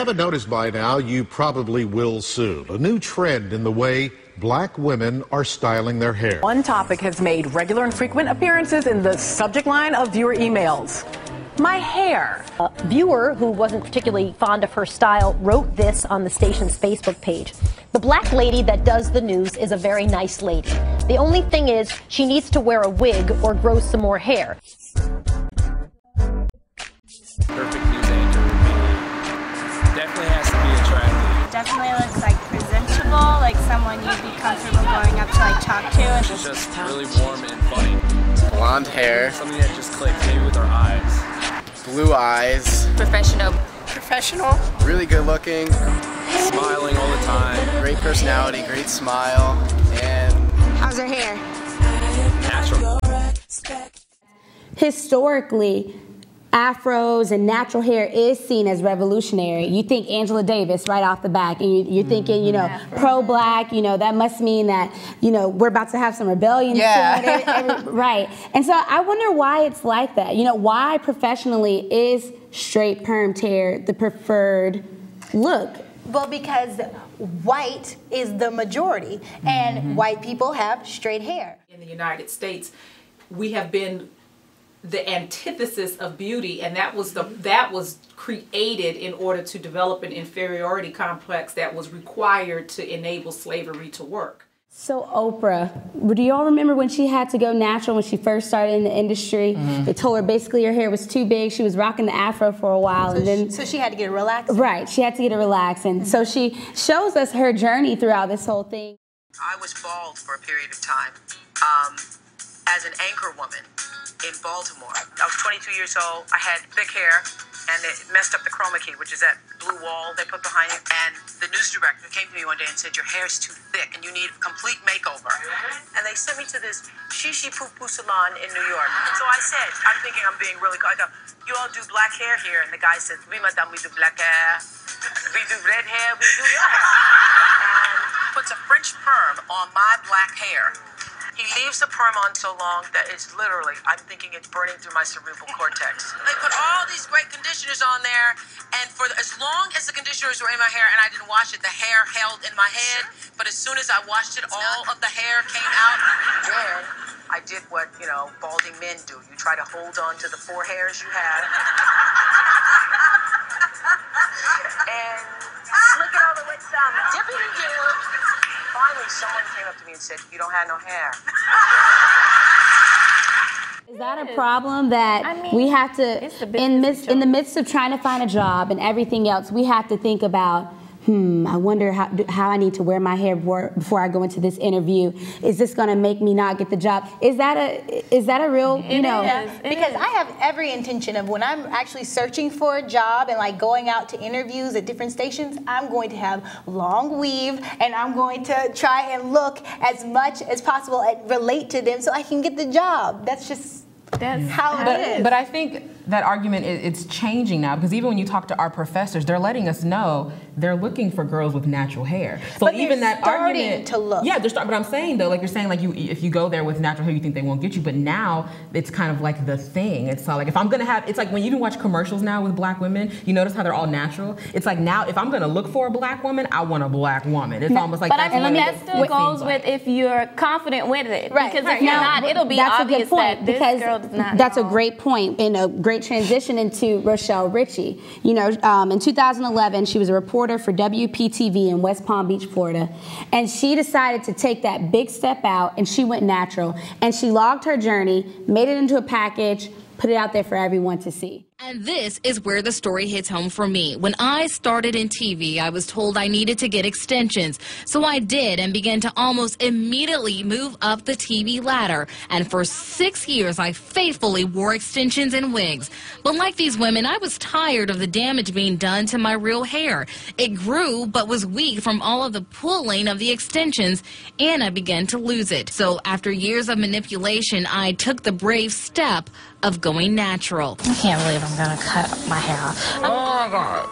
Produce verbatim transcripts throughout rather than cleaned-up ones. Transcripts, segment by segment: Haven't noticed by now, you probably will soon. A new trend in the way black women are styling their hair. One topic has made regular and frequent appearances in the subject line of viewer emails. My hair. A viewer who wasn't particularly fond of her style wrote this on the station's Facebook page. The black lady that does the news is a very nice lady. The only thing is she needs to wear a wig or grow some more hair. Perfect news anchor would be, definitely has to be attractive. Definitely looks like presentable, like someone you'd be comfortable going up to like talk to. And she's just really warm and funny. Blonde hair. Something that just clicks, maybe with her eyes. Blue eyes. Professional. Professional. Really good looking. Smiling all the time. Great personality, great smile, and... How's her hair? Natural. Historically, afros and natural hair is seen as revolutionary. You think Angela Davis right off the back, and you, you're thinking, you know, pro-black, you know, that must mean that, you know, we're about to have some rebellion. Yeah. And, and, right. And so I wonder why it's like that. You know, why professionally is straight perm hair the preferred look? Well, because white is the majority, and mm-hmm. white people have straight hair. In the United States, we have been the antithesis of beauty, and that was the that was created in order to develop an inferiority complex that was required to enable slavery to work. So Oprah, do y'all remember when she had to go natural when she first started in the industry? Mm-hmm. They told her basically her hair was too big. She was rocking the afro for a while, so and then she, so she had to get it relaxed. Right, she had to get it relaxed, and mm-hmm. so she shows us her journey throughout this whole thing. I was bald for a period of time um, as an anchor woman in Baltimore. I was twenty-two years old. I had thick hair, and it messed up the chroma key, which is that blue wall they put behind it. And the news director came to me one day and said, your hair is too thick and you need a complete makeover. And they sent me to this shishi poo poo salon in New York. So I said, I'm thinking I'm being really good. I go, you all do black hair here? And the guy said, we, madame, we do black hair. We do red hair. We do black hair. And puts a French perm on my black hair. He leaves the perm on so long that it's literally, I'm thinking it's burning through my cerebral cortex. They put all these great conditioners on there, and for the, as long as the conditioners were in my hair and I didn't wash it, the hair held in my head. But as soon as I washed it, all of the hair came out. Then I did what, you know, balding men do. You try to hold on to the four hairs you have. And look at all the wet sound. Dip it in you. Finally, someone came up to me and said, you don't have no hair. Is that a problem that I mean, we have to, in, midst, in the midst of trying to find a job and everything else, we have to think about, hmm, I wonder how, how I need to wear my hair before I go into this interview. Is this going to make me not get the job? Is that a, is that a real, you it know? Is, because is. I have every intention of when I'm actually searching for a job and like going out to interviews at different stations, I'm going to have long weave and I'm going to try and look as much as possible and relate to them so I can get the job. That's just... That's how but, it is. But I think that argument is it's changing now, because even when you talk to our professors, they're letting us know they're looking for girls with natural hair. So but even that argument to look. Yeah, they're starting. But I'm saying though, like you're saying, like you if you go there with natural hair, you think they won't get you. But now it's kind of like the thing. It's like if I'm gonna have, it's like when you even watch commercials now with black women, you notice how they're all natural. It's like now if I'm gonna look for a black woman, I want a black woman. It's no, almost like. But that's I think that still goes with like. If you're confident with it, right? Because right. if you're now, not, it'll be that's obvious a good point, that this girl. Not That's a great point and a great transition into Rochelle Ritchie. You know, um, in two thousand eleven, she was a reporter for W P T V in West Palm Beach, Florida, and she decided to take that big step out, and she went natural. And she logged her journey, made it into a package, put it out there for everyone to see. And this is where the story hits home for me. When I started in T V, I was told I needed to get extensions. So I did and began to almost immediately move up the T V ladder. And for six years, I faithfully wore extensions and wigs. But like these women, I was tired of the damage being done to my real hair. It grew but was weak from all of the pulling of the extensions, and I began to lose it. So after years of manipulation, I took the brave step of going natural. I can't believe it. I'm gonna cut my hair off. I'm, oh my God.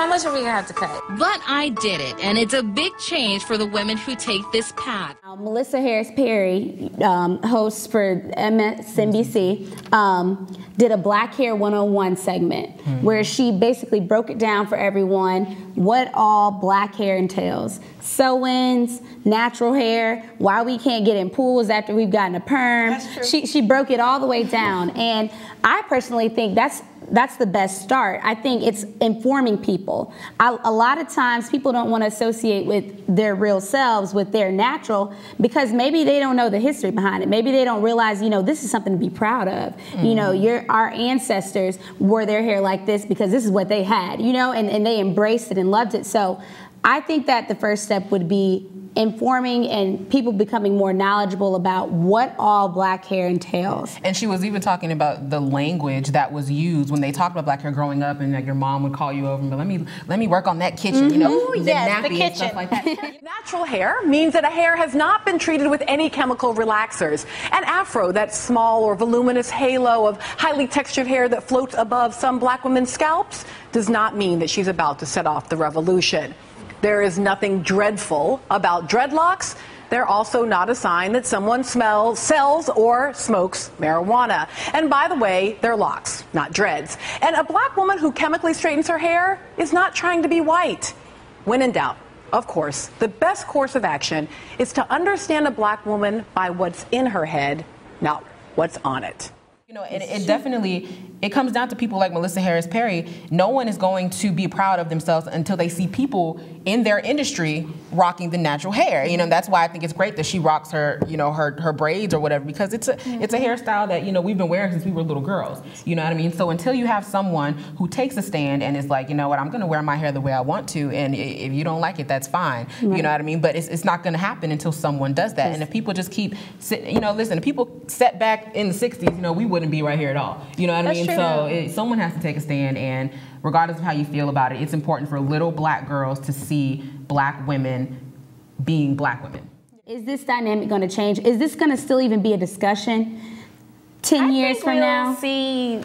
How much are we going to have to cut? But I did it, and it's a big change for the women who take this path. Uh, Melissa Harris-Perry, um, host for M S N B C, um, did a Black Hair one oh one segment mm-hmm. where she basically broke it down for everyone what all black hair entails. Sew-ins, natural hair, why we can't get in pools after we've gotten a perm. That's true. She, she broke it all the way down, and I personally think that's That's the best start. I think it's informing people. I, a lot of times people don't want to associate with their real selves, with their natural, because maybe they don't know the history behind it. Maybe they don't realize, you know, this is something to be proud of. Mm-hmm. You know, your, our ancestors wore their hair like this because this is what they had, you know, and, and they embraced it and loved it. So I think that the first step would be informing and people becoming more knowledgeable about what all black hair entails. And she was even talking about the language that was used when they talked about black hair growing up, and like your mom would call you over and be, let me let me work on that kitchen, mm-hmm. you know, the yes, nappy the kitchen. And stuff like that. Natural hair means that a hair has not been treated with any chemical relaxers. An afro, that small or voluminous halo of highly textured hair that floats above some black women's scalps, does not mean that she's about to set off the revolution. There is nothing dreadful about dreadlocks. They're also not a sign that someone smells, sells, or smokes marijuana. And by the way, they're locks, not dreads. And a black woman who chemically straightens her hair is not trying to be white. When in doubt, of course, the best course of action is to understand a black woman by what's in her head, not what's on it. You know, it, it definitely, it comes down to people like Melissa Harris-Perry. No one is going to be proud of themselves until they see people in their industry rocking the natural hair. You know, that's why I think it's great that she rocks her, you know, her, her braids or whatever, because it's a, mm-hmm. it's a hairstyle that, you know, we've been wearing since we were little girls. You know what I mean? So until you have someone who takes a stand and is like, you know what, I'm going to wear my hair the way I want to, and if you don't like it, that's fine. Right. You know what I mean? But it's, it's not going to happen until someone does that. Yes. And if people just keep sitting, you know, listen, if people set back in the sixties, you know, we would and be right here at all. You know what That's I mean? True. So it, someone has to take a stand, and regardless of how you feel about it, it's important for little black girls to see black women being black women. Is this dynamic going to change? Is this going to still even be a discussion ten I years think from we'll now? See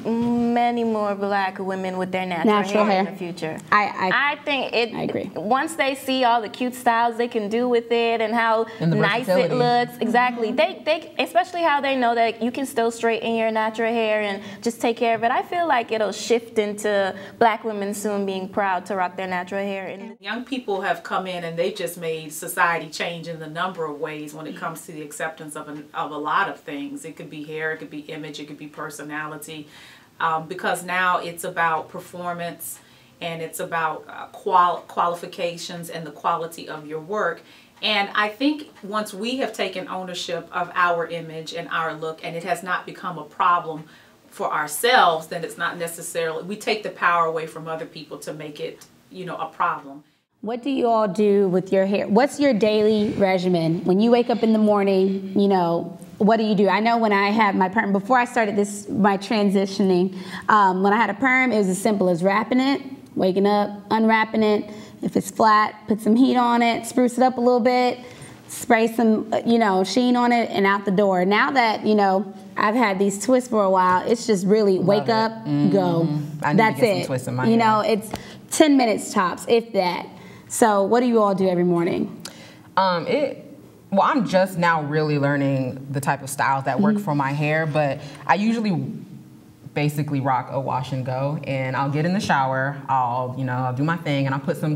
many more black women with their natural, natural hair, hair in the future. I I, I think it. I agree. Once they see all the cute styles they can do with it and how and nice it looks, exactly. Mm-hmm. They they especially how they know that you can still straighten your natural hair and just take care of it. I feel like it'll shift into black women soon being proud to rock their natural hair. And young people have come in and they've just made society change in a number of ways when it comes to the acceptance of an, of a lot of things. It could be hair. It could be image, it could be personality, um, because now it's about performance and it's about uh, qual qualifications and the quality of your work. And I think once we have taken ownership of our image and our look, and it has not become a problem for ourselves, then it's not necessarily, we take the power away from other people to make it, you know, a problem. What do you all do with your hair? What's your daily regimen? When you wake up in the morning, you know, what do you do? I know when I had my perm, before I started this, my transitioning, um, when I had a perm, it was as simple as wrapping it, waking up, unwrapping it. If it's flat, put some heat on it, spruce it up a little bit, spray some, you know, sheen on it, and out the door. Now that, you know, I've had these twists for a while, it's just really Love wake it. up, mm-hmm. go. I need That's to get it. Some twists in my you know, head. It's ten minutes tops, if that. So what do you all do every morning? Um, it. Well, I'm just now really learning the type of styles that work mm-hmm. for my hair, but I usually basically rock a wash and go, and I'll get in the shower, I'll, you know, I'll do my thing, and I'll put some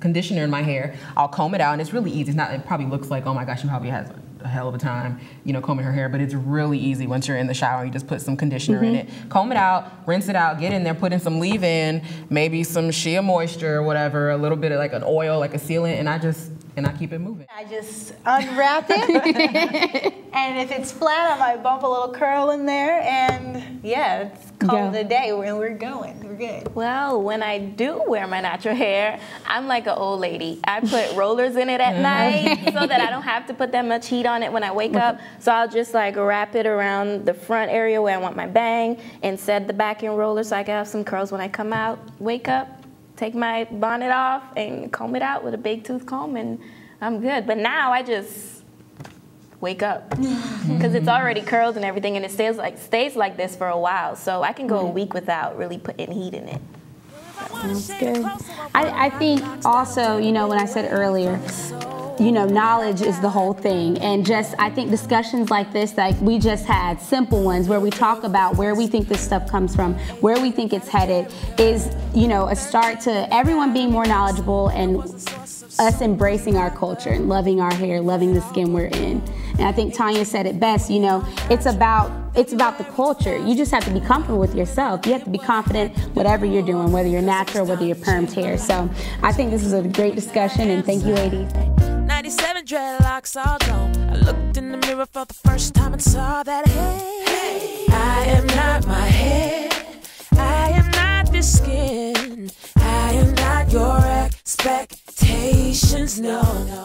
conditioner in my hair, I'll comb it out, and it's really easy. It's not, it probably looks like, oh my gosh, she probably has a hell of a time, you know, combing her hair, but it's really easy once you're in the shower. You just put some conditioner mm-hmm. in it, comb it out, rinse it out, get in there, put in some leave-in, maybe some Shea moisture or whatever, a little bit of like an oil, like a sealant, and I just, and I keep it moving. I just unwrap it, and if it's flat, I might bump a little curl in there, and yeah, it's called the day, and we're going, we're good. Well, when I do wear my natural hair, I'm like an old lady. I put rollers in it at night so that I don't have to put that much heat on it when I wake up, so I'll just like wrap it around the front area where I want my bang, and set the back in rollers so I can have some curls when I come out, wake up, take my bonnet off and comb it out with a big tooth comb, and I'm good. But now I just wake up because it's already curled and everything, and it stays like stays like this for a while. So I can go a week without really putting heat in it. So. That's good. I, I think also, you know, when I said earlier, you know, knowledge is the whole thing. And just, I think discussions like this, like we just had, simple ones where we talk about where we think this stuff comes from, where we think it's headed, is, you know, a start to everyone being more knowledgeable and us embracing our culture and loving our hair, loving the skin we're in. And I think Tanya said it best, you know, it's about It's about the culture. You just have to be comfortable with yourself. You have to be confident whatever you're doing, whether you're natural, whether you're permed hair. So I think this is a great discussion, and thank you, ladies. ninety-seven dreadlocks all gone. I looked in the mirror for the first time and saw that, hey, hey, I am not my hair. I am not this skin. I am not your expectations, no.